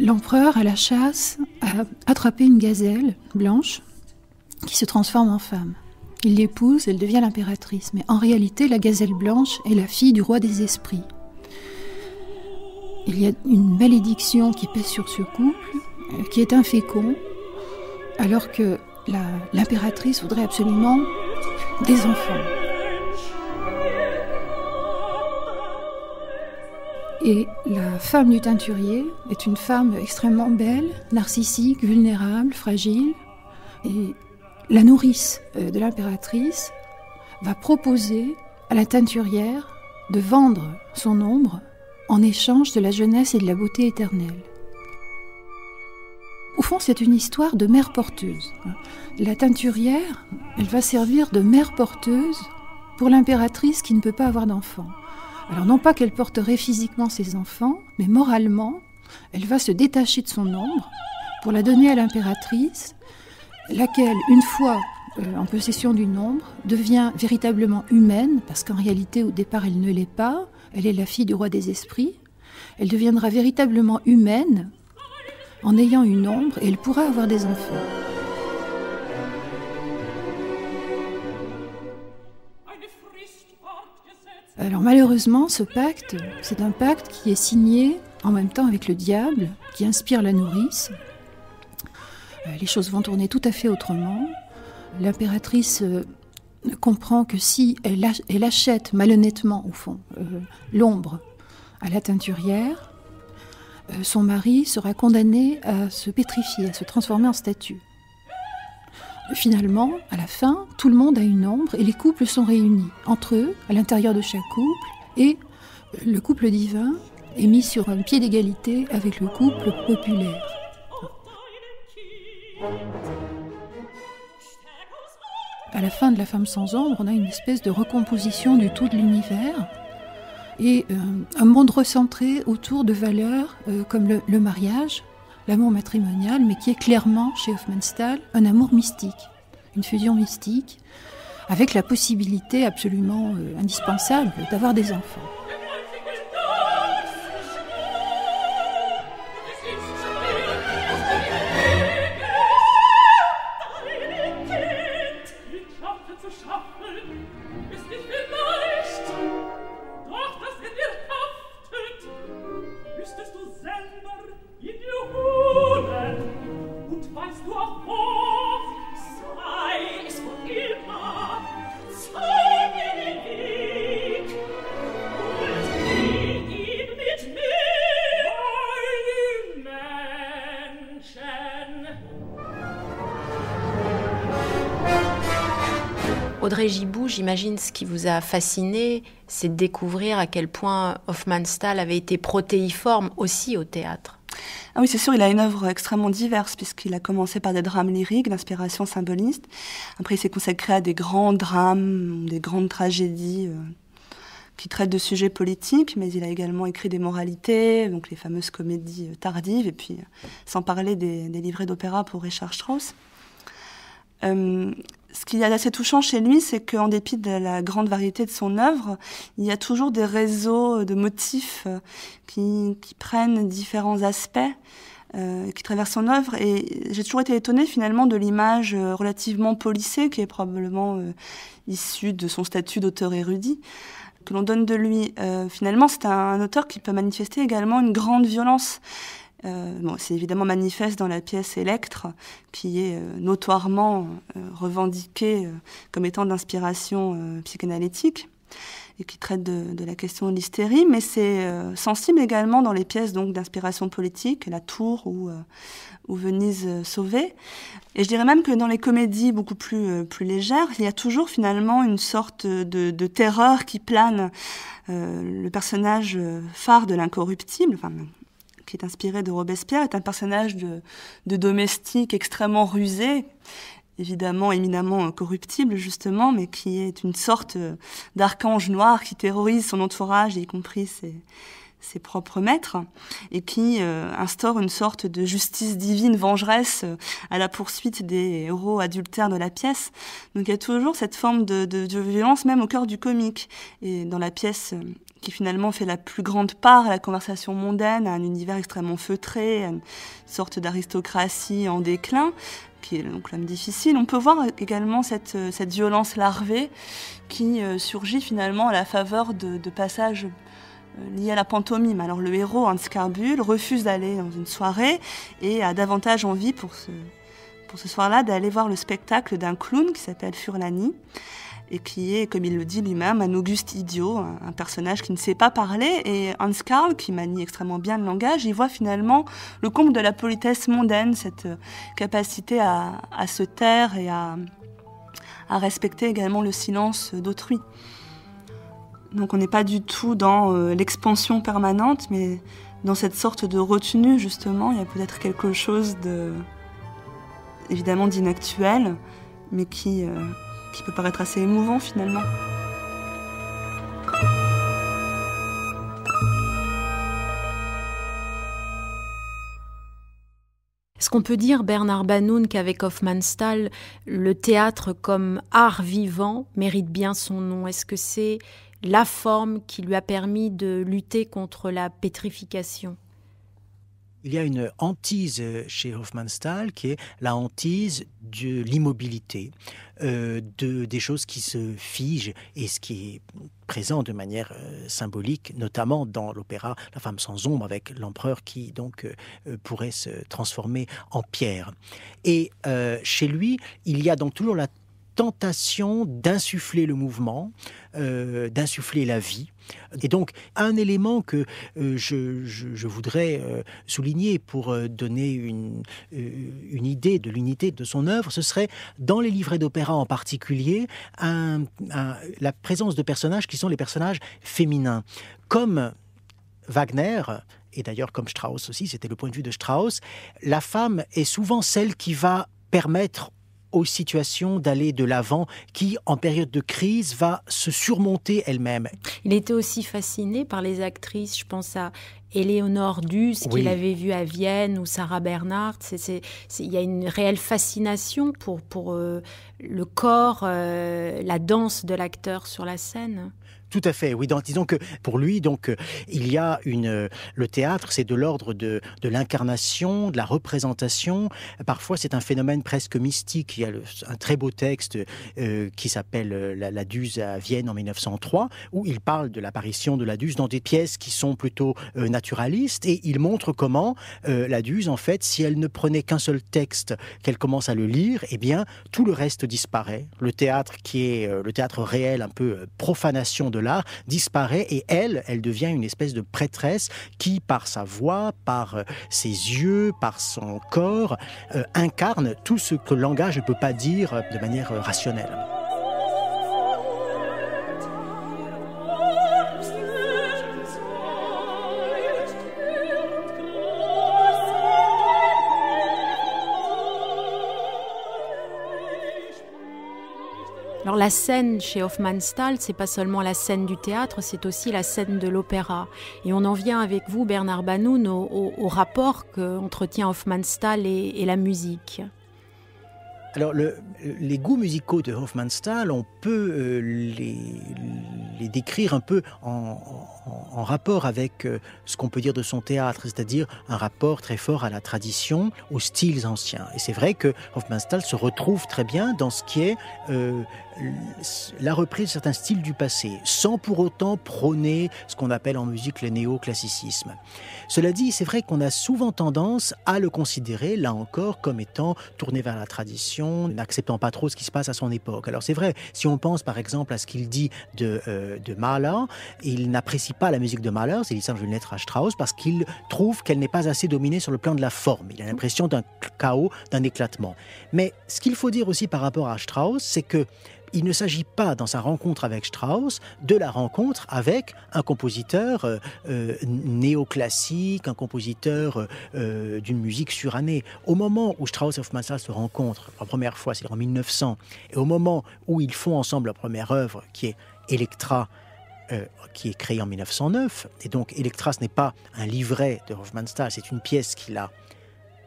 L'empereur, à la chasse, a attrapé une gazelle blanche qui se transforme en femme. Il l'épouse, elle devient l'impératrice. Mais en réalité, la gazelle blanche est la fille du roi des esprits. Il y a une malédiction qui pèse sur ce couple, qui est infécond, alors que l'impératrice voudrait absolument des enfants. Et la femme du teinturier est une femme extrêmement belle, narcissique, vulnérable, fragile, et la nourrice de l'impératrice va proposer à la teinturière de vendre son ombre en échange de la jeunesse et de la beauté éternelle. Au fond, c'est une histoire de mère porteuse. La teinturière, elle va servir de mère porteuse pour l'impératrice qui ne peut pas avoir d'enfants. Alors non pas qu'elle porterait physiquement ses enfants, mais moralement, elle va se détacher de son ombre pour la donner à l'impératrice, laquelle, une fois en possession d'une ombre, devient véritablement humaine, parce qu'en réalité, au départ, elle ne l'est pas, elle est la fille du roi des esprits, elle deviendra véritablement humaine en ayant une ombre, et elle pourra avoir des enfants. Alors malheureusement, ce pacte, c'est un pacte qui est signé en même temps avec le diable, qui inspire la nourrice. Les choses vont tourner tout à fait autrement. L'impératrice comprend que si elle achète malhonnêtement, au fond, l'ombre à la teinturière, son mari sera condamné à se pétrifier, à se transformer en statue. Finalement, à la fin, tout le monde a une ombre et les couples sont réunis entre eux, à l'intérieur de chaque couple, et le couple divin est mis sur un pied d'égalité avec le couple populaire. À la fin de La Femme sans ombre, on a une espèce de recomposition du tout de l'univers et un monde recentré autour de valeurs comme le mariage, l'amour matrimonial, mais qui est clairement, chez Hofmannsthal, un amour mystique, une fusion mystique, avec la possibilité absolument indispensable d'avoir des enfants. Audrey Gibou, j'imagine ce qui vous a fasciné, c'est de découvrir à quel point Hofmannsthal avait été protéiforme aussi au théâtre. Ah oui, c'est sûr, il a une œuvre extrêmement diverse puisqu'il a commencé par des drames lyriques d'inspiration symboliste. Après, il s'est consacré à des grands drames, des grandes tragédies qui traitent de sujets politiques, mais il a également écrit des moralités, donc les fameuses comédies tardives, et puis sans parler des livrets d'opéra pour Richard Strauss. Ce qu'il y a d'assez touchant chez lui, c'est qu'en dépit de la grande variété de son œuvre, il y a toujours des réseaux de motifs qui prennent différents aspects, qui traversent son œuvre. Et j'ai toujours été étonnée finalement de l'image relativement polissée, qui est probablement issue de son statut d'auteur érudit, que l'on donne de lui. Finalement, c'est un auteur qui peut manifester également une grande violence. Bon, c'est évidemment manifeste dans la pièce Elektra, qui est notoirement revendiquée comme étant d'inspiration psychanalytique et qui traite de la question de l'hystérie, mais c'est sensible également dans les pièces d'inspiration politique, La Tour ou Venise sauvée. Et je dirais même que dans les comédies beaucoup plus légères, il y a toujours finalement une sorte de terreur qui plane. Le personnage phare de L'Incorruptible, enfin, qui est inspiré de Robespierre, est un personnage de domestique extrêmement rusé, évidemment éminemment corruptible justement, mais qui est une sorte d'archange noir qui terrorise son entourage, y compris ses propres maîtres, et qui instaure une sorte de justice divine vengeresse à la poursuite des héros adultères de la pièce. Donc il y a toujours cette forme de violence, même au cœur du comique, et dans la pièce qui finalement fait la plus grande part à la conversation mondaine, à un univers extrêmement feutré, à une sorte d'aristocratie en déclin, qui est donc L'Homme difficile. On peut voir également cette violence larvée qui surgit finalement à la faveur de passages liés à la pantomime. Alors le héros, Hans Karbühl, refuse d'aller dans une soirée et a davantage envie pour ce soir-là d'aller voir le spectacle d'un clown qui s'appelle Furlani, et qui est, comme il le dit lui-même, un auguste idiot, un personnage qui ne sait pas parler. Et Hans Karbühl, qui manie extrêmement bien le langage, y voit finalement le comble de la politesse mondaine, cette capacité à se taire et à respecter également le silence d'autrui. Donc on n'est pas du tout dans l'expansion permanente, mais dans cette sorte de retenue, justement, il y a peut-être quelque chose de, évidemment, d'inactuel, mais qui peut paraître assez émouvant finalement. Est-ce qu'on peut dire, Bernard Banoun, qu'avec Hofmannsthal, le théâtre comme art vivant mérite bien son nom? Est-ce que c'est la forme qui lui a permis de lutter contre la pétrification? Il y a une hantise chez Hofmannsthal qui est la hantise de l'immobilité, des choses qui se figent, et ce qui est présent de manière symbolique, notamment dans l'opéra La Femme sans Ombre, avec l'empereur qui donc pourrait se transformer en pierre. Et chez lui, il y a donc toujours la tentation d'insuffler le mouvement, d'insuffler la vie. Et donc, un élément que je voudrais souligner pour donner une idée de l'unité de son œuvre, ce serait, dans les livrets d'opéra en particulier, la présence de personnages qui sont les personnages féminins. Comme Wagner, et d'ailleurs comme Strauss aussi, c'était le point de vue de Strauss, la femme est souvent celle qui va permettre aux situations d'aller de l'avant, qui, en période de crise, va se surmonter elle-même. Il était aussi fasciné par les actrices, je pense à Éléonore Duse, oui, qu'il avait vue à Vienne, ou Sarah Bernhardt. Il y a une réelle fascination pour le corps, la danse de l'acteur sur la scène. Tout à fait, oui. Donc, disons que pour lui, donc, il y a le théâtre, c'est de l'ordre de l'incarnation, de la représentation. Parfois, c'est un phénomène presque mystique. Il y a un très beau texte qui s'appelle La Duse à Vienne en 1903, où il parle de l'apparition de la Duse dans des pièces qui sont plutôt naturalistes, et il montre comment la Duse, en fait, si elle ne prenait qu'un seul texte, qu'elle commence à le lire, eh bien, tout le reste disparaît. Le théâtre qui est le théâtre réel, un peu profanation de l'art, disparaît, et elle devient une espèce de prêtresse qui, par sa voix, par ses yeux, par son corps, incarne tout ce que le langage ne peut pas dire de manière rationnelle. la scène chez Hofmannsthal, c'est pas seulement la scène du théâtre, c'est aussi la scène de l'opéra. Et on en vient avec vous, Bernard Banoun, au rapport qu'entretient Hofmannsthal et la musique. Alors, les goûts musicaux de Hofmannsthal, on peut les décrire un peu en rapport avec ce qu'on peut dire de son théâtre, c'est-à-dire un rapport très fort à la tradition, aux styles anciens. Et c'est vrai que Hofmannsthal se retrouve très bien dans ce qui est la reprise de certains styles du passé, sans pour autant prôner ce qu'on appelle en musique le néoclassicisme. Cela dit, c'est vrai qu'on a souvent tendance à le considérer, là encore, comme étant tourné vers la tradition, n'acceptant pas trop ce qui se passe à son époque. Alors c'est vrai, si on pense par exemple à ce qu'il dit de Mahler, il n'apprécie pas la musique de Mahler, il semble une lettre à Strauss, parce qu'il trouve qu'elle n'est pas assez dominée sur le plan de la forme. Il a l'impression d'un chaos, d'un éclatement. Mais ce qu'il faut dire aussi par rapport à Strauss, c'est que il ne s'agit pas, dans sa rencontre avec Strauss, de la rencontre avec un compositeur néoclassique, un compositeur d'une musique surannée. Au moment où Strauss et Hofmannsthal se rencontrent, la première fois, c'est en 1900, et au moment où ils font ensemble la première œuvre, qui est Elektra, qui est créée en 1909, et donc Elektra, ce n'est pas un livret de Hofmannsthal, c'est une pièce qu'il a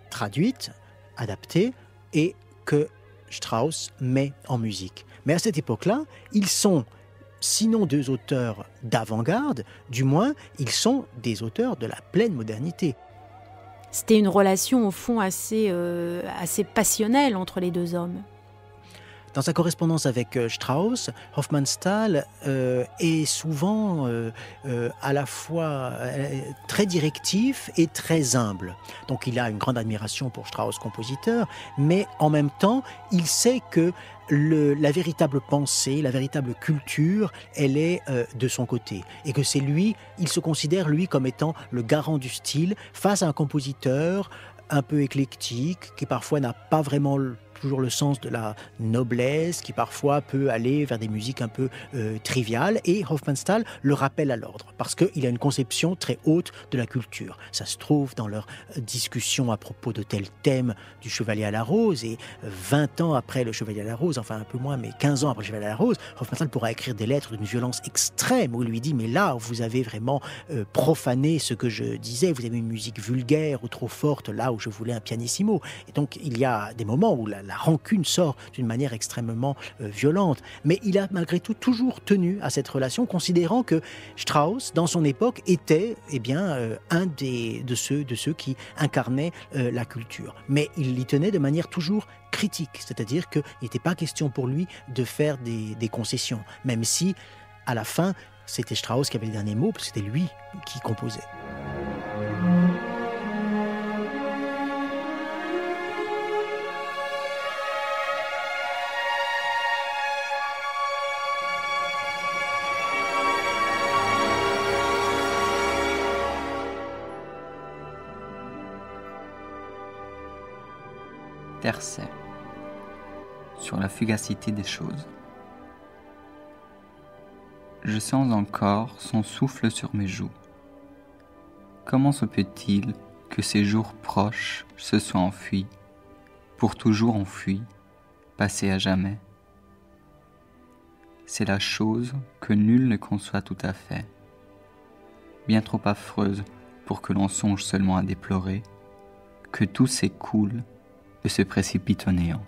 traduite, adaptée, et que Strauss met en musique. Mais à cette époque-là, ils sont, sinon deux auteurs d'avant-garde, du moins, ils sont des auteurs de la pleine modernité. C'était une relation, au fond, assez passionnelle entre les deux hommes. Dans sa correspondance avec Strauss, Hofmannsthal est souvent à la fois très directif et très humble. Donc il a une grande admiration pour Strauss, compositeur, mais en même temps, il sait que la véritable pensée, la véritable culture, elle est de son côté. Et que c'est lui, il se considère lui comme étant le garant du style face à un compositeur un peu éclectique, qui parfois n'a pas vraiment toujours le sens de la noblesse, qui parfois peut aller vers des musiques un peu triviales, et Hofmannsthal le rappelle à l'ordre, parce qu'il a une conception très haute de la culture. Ça se trouve dans leur discussion à propos de tel thème du Chevalier à la Rose, et 20 ans après le Chevalier à la Rose, enfin un peu moins, mais 15 ans après le Chevalier à la Rose, Hofmannsthal pourra écrire des lettres d'une violence extrême, où il lui dit « mais là, vous avez vraiment profané ce que je disais, vous avez une musique vulgaire ou trop forte, là où je voulais un pianissimo ». Et donc, il y a des moments où la rancune sort d'une manière extrêmement violente. Mais il a malgré tout toujours tenu à cette relation, considérant que Strauss, dans son époque, était un de ceux qui incarnaient la culture. Mais il y tenait de manière toujours critique, c'est-à-dire qu'il n'était pas question pour lui de faire des concessions, même si, à la fin, c'était Strauss qui avait les derniers mots, parce que c'était lui qui composait. Tercet, sur la fugacité des choses. Je sens encore son souffle sur mes joues. Comment se peut-il que ces jours proches se soient enfuis, pour toujours enfuis, passés à jamais? C'est la chose que nul ne conçoit tout à fait, bien trop affreuse pour que l'on songe seulement à déplorer, que tout s'écoule et se précipite au néant.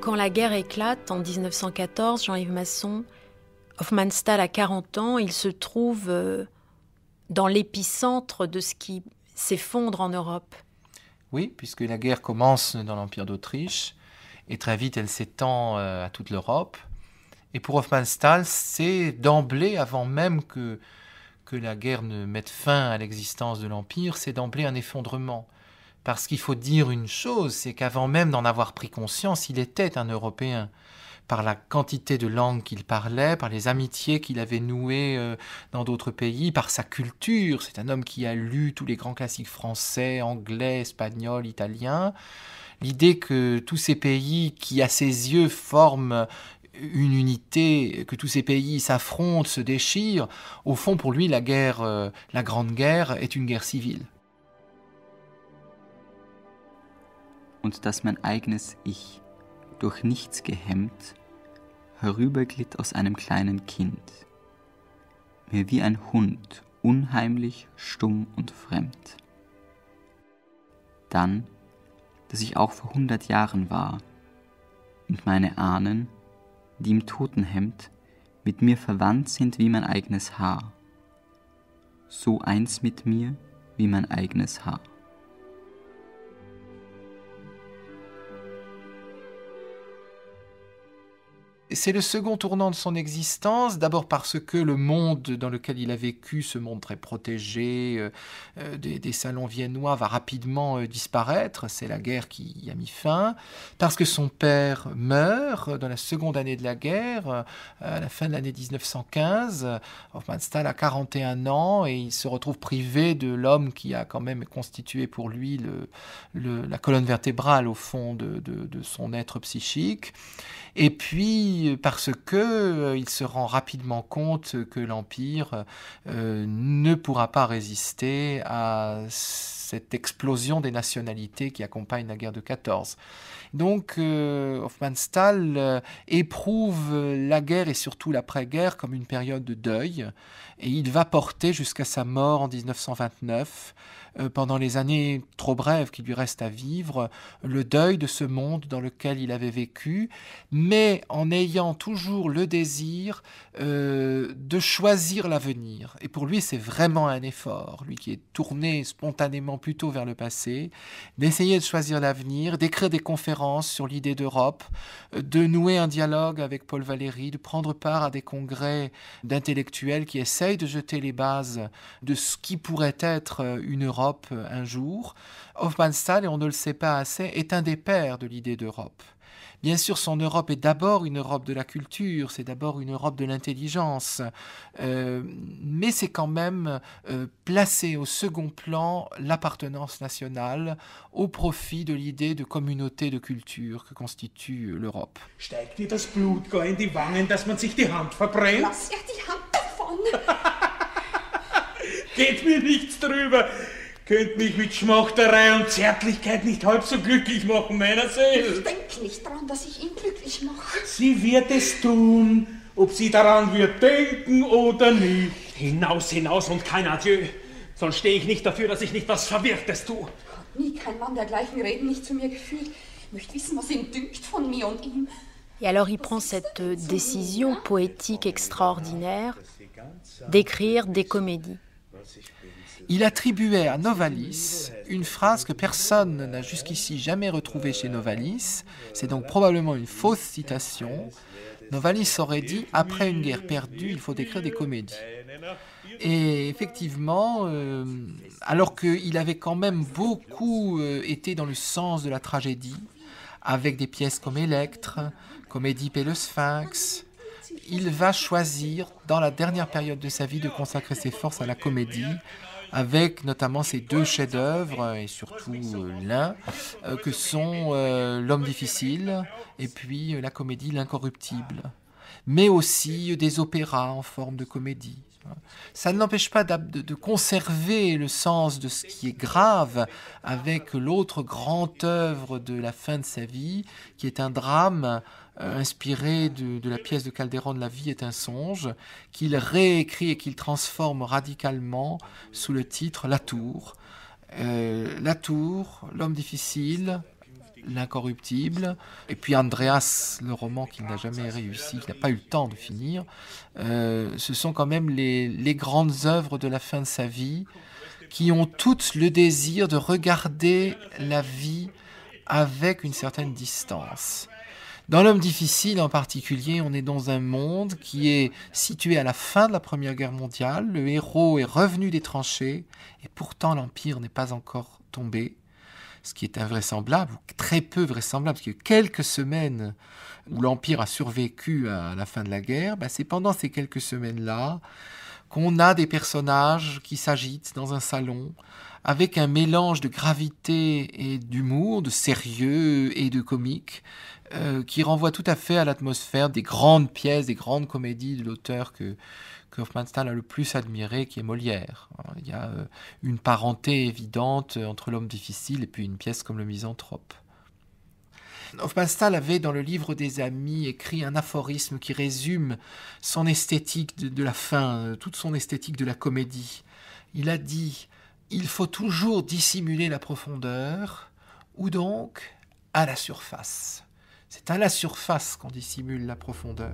Quand la guerre éclate en 1914, Jean-Yves Masson, Hofmannsthal a 40 ans, il se trouve dans l'épicentre de ce qui s'effondre en Europe. Oui, puisque la guerre commence dans l'Empire d'Autriche et très vite elle s'étend à toute l'Europe. Et pour Hofmannsthal, c'est d'emblée, avant même que la guerre ne mette fin à l'existence de l'Empire, c'est d'emblée un effondrement. Parce qu'il faut dire une chose, c'est qu'avant même d'en avoir pris conscience, il était un Européen. Par la quantité de langues qu'il parlait, par les amitiés qu'il avait nouées dans d'autres pays, par sa culture. C'est un homme qui a lu tous les grands classiques français, anglais, espagnol, italien. L'idée que tous ces pays qui, à ses yeux, forment une unité, que tous ces pays s'affrontent, se déchirent, au fond pour lui la grande guerre est une guerre civile. und dass mein eigenes Ich, durch nichts gehemmt, herüberglitt aus einem kleinen Kind, mir wie ein Hund, unheimlich, stumm und fremd. Dann, dass ich auch vor 100 Jahren war und meine Ahnen, die im Totenhemd, mit mir verwandt sind wie mein eigenes Haar, so eins mit mir wie mein eigenes Haar. C'est le second tournant de son existence, d'abord parce que le monde dans lequel il a vécu, ce monde très protégé des salons viennois, va rapidement disparaître, c'est la guerre qui y a mis fin, parce que son père meurt dans la seconde année de la guerre, à la fin de l'année 1915, Hofmannsthal a 41 ans et il se retrouve privé de l'homme qui a quand même constitué pour lui la colonne vertébrale au fond de son être psychique. Et puis, parce que il se rend rapidement compte que l'Empire ne pourra pas résister à cette explosion des nationalités qui accompagne la guerre de 14. Donc, Hofmannsthal éprouve la guerre et surtout l'après-guerre comme une période de deuil, et il va porter jusqu'à sa mort en 1929, pendant les années trop brèves qui lui restent à vivre, le deuil de ce monde dans lequel il avait vécu, mais en ayant toujours le désir de choisir l'avenir. Et pour lui, c'est vraiment un effort, lui qui est tourné spontanément plutôt vers le passé, d'essayer de choisir l'avenir, d'écrire des conférences sur l'idée d'Europe, de nouer un dialogue avec Paul Valéry, de prendre part à des congrès d'intellectuels qui essayent de jeter les bases de ce qui pourrait être une Europe un jour. Hofmannsthal, et on ne le sait pas assez, est un des pères de l'idée d'Europe. Bien sûr, son Europe est d'abord une Europe de la culture, c'est d'abord une Europe de l'intelligence, mais c'est quand même placer au second plan l'appartenance nationale au profit de l'idée de communauté de culture que constitue l'Europe. Steigt dir das Blut gar in die Wangen, dass man sich die Hand verbrennt? Lass er die Hand davon! Geht mir nichts drüber! Könnt mich mit Schmachterei und Zärtlichkeit nicht halb so glücklich machen, meiner selbst. Ich denke nicht daran, dass ich ihn glücklich mache. Sie wird es tun, ob sie daran wird denken oder nicht. Hinaus, hinaus und kein Adieu. Sonst stehe ich nicht dafür, dass ich nicht was Verwirrtes tue. Hat nie kein Mann dergleichen Reden nicht zu mir gefühlt. Ich möchte wissen, was ihn dünkt von mir und ihm. Et alors il prend cette décision poétique extraordinaire d'écrire des comédies. Il attribuait à Novalis une phrase que personne n'a jusqu'ici jamais retrouvée chez Novalis, c'est donc probablement une fausse citation. Novalis aurait dit « Après une guerre perdue, il faut écrire des comédies ». Et effectivement, alors qu'il avait quand même beaucoup été dans le sens de la tragédie, avec des pièces comme Elektra, comme Édipe et le Sphinx, il va choisir, dans la dernière période de sa vie, de consacrer ses forces à la comédie, avec notamment ces deux chefs-d'œuvre, et surtout l'un, que sont L'Homme difficile et puis la comédie L'Incorruptible, mais aussi des opéras en forme de comédie. Ça ne l'empêche pas de conserver le sens de ce qui est grave avec l'autre grande œuvre de la fin de sa vie, qui est un drame inspiré de la pièce de Calderon « La vie est un songe », qu'il réécrit et qu'il transforme radicalement sous le titre « La Tour ». La Tour, L'Homme difficile, L'Incorruptible, et puis Andreas, le roman qu'il n'a jamais réussi, qu'il n'a pas eu le temps de finir, ce sont quand même les grandes œuvres de la fin de sa vie qui ont toutes le désir de regarder la vie avec une certaine distance. Dans L'Homme difficile en particulier, on est dans un monde qui est situé à la fin de la Première Guerre mondiale, le héros est revenu des tranchées, et pourtant l'Empire n'est pas encore tombé. Ce qui est invraisemblable, ou très peu vraisemblable, parce que quelques semaines où l'Empire a survécu à la fin de la guerre, ben c'est pendant ces quelques semaines-là qu'on a des personnages qui s'agitent dans un salon, avec un mélange de gravité et d'humour, de sérieux et de comique, qui renvoie tout à fait à l'atmosphère des grandes pièces, des grandes comédies de l'auteur que Hofmannsthal a le plus admiré, qui est Molière. Il y a une parenté évidente entre L'Homme difficile et puis une pièce comme Le Misanthrope. Hofmannsthal avait, dans le livre des Amis, écrit un aphorisme qui résume son esthétique de la fin, toute son esthétique de la comédie. Il a dit « Il faut toujours dissimuler la profondeur, ou donc à la surface. » C'est à la surface qu'on dissimule la profondeur.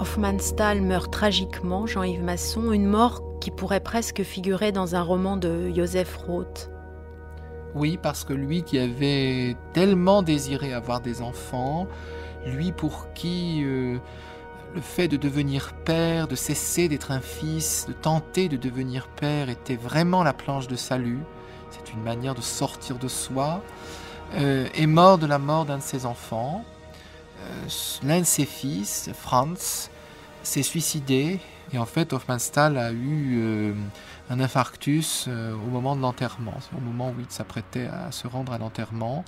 Hofmannsthal meurt tragiquement, Jean-Yves Masson, une mort qui pourrait presque figurer dans un roman de Joseph Roth. Oui, parce que lui qui avait tellement désiré avoir des enfants, lui pour qui le fait de devenir père, de cesser d'être un fils, de tenter de devenir père était vraiment la planche de salut, c'est une manière de sortir de soi, est mort de la mort d'un de ses enfants. L'un de ses fils, Franz, s'est suicidé et en fait Hofmannsthal a eu un infarctus au moment de l'enterrement, au moment où il s'apprêtait à se rendre à l'enterrement,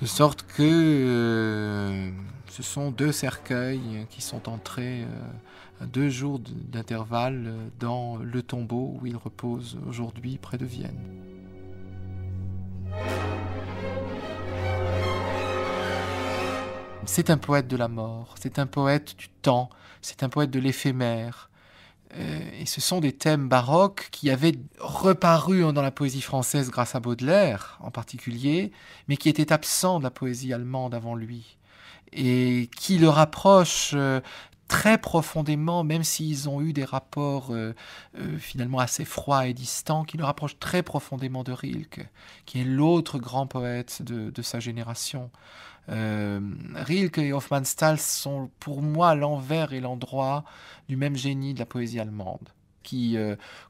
de sorte que ce sont deux cercueils qui sont entrés à 2 jours d'intervalle dans le tombeau où il repose aujourd'hui près de Vienne. C'est un poète de la mort, c'est un poète du temps, c'est un poète de l'éphémère. Et ce sont des thèmes baroques qui avaient reparu dans la poésie française grâce à Baudelaire en particulier, mais qui étaient absents de la poésie allemande avant lui. Et qui le rapprochent très profondément, même s'ils ont eu des rapports finalement assez froids et distants, qui le rapprochent très profondément de Rilke, qui est l'autre grand poète de sa génération. Rilke et Hofmannsthal sont pour moi l'envers et l'endroit du même génie de la poésie allemande, qui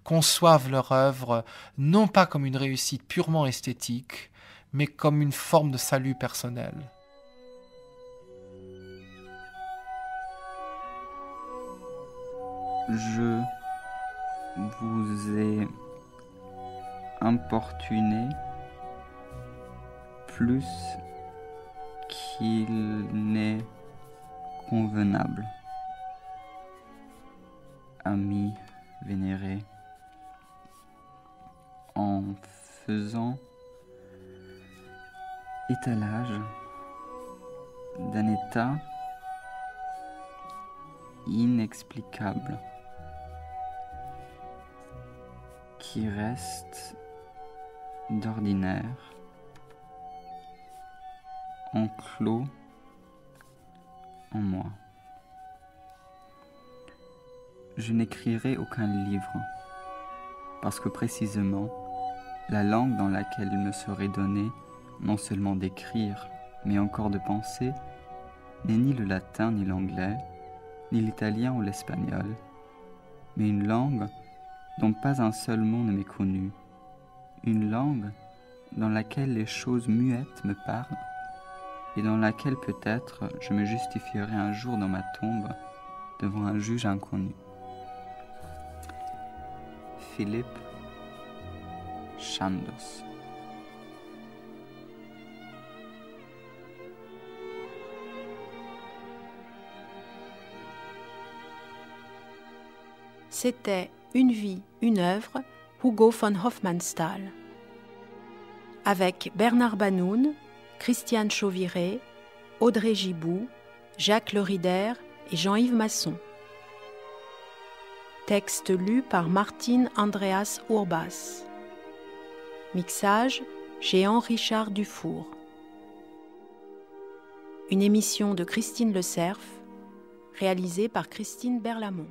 conçoivent leur œuvre non pas comme une réussite purement esthétique, mais comme une forme de salut personnel. Je vous ai importuné plus qu'il n'est convenable. Ami vénéré, en faisant étalage d'un état inexplicable qui reste d'ordinaire enclos en moi. Je n'écrirai aucun livre, parce que précisément, la langue dans laquelle il me serait donné non seulement d'écrire, mais encore de penser, n'est ni le latin ni l'anglais, ni l'italien ou l'espagnol, mais une langue dont pas un seul mot ne m'est connu, une langue dans laquelle les choses muettes me parlent, et dans laquelle peut-être je me justifierai un jour dans ma tombe devant un juge inconnu. Philippe Chandos. C'était Une vie, une œuvre, Hugo von Hofmannsthal. Avec Bernard Banoun, Christiane Chauviré, Audrey Gibou, Jacques Le Rider et Jean-Yves Masson. Texte lu par Martine Andreas Urbas. Mixage Jean Richard Dufour. Une émission de Christine Lecerf, réalisée par Christine Berlamont.